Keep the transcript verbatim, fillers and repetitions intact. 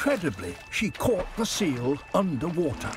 Incredibly, she caught the seal underwater.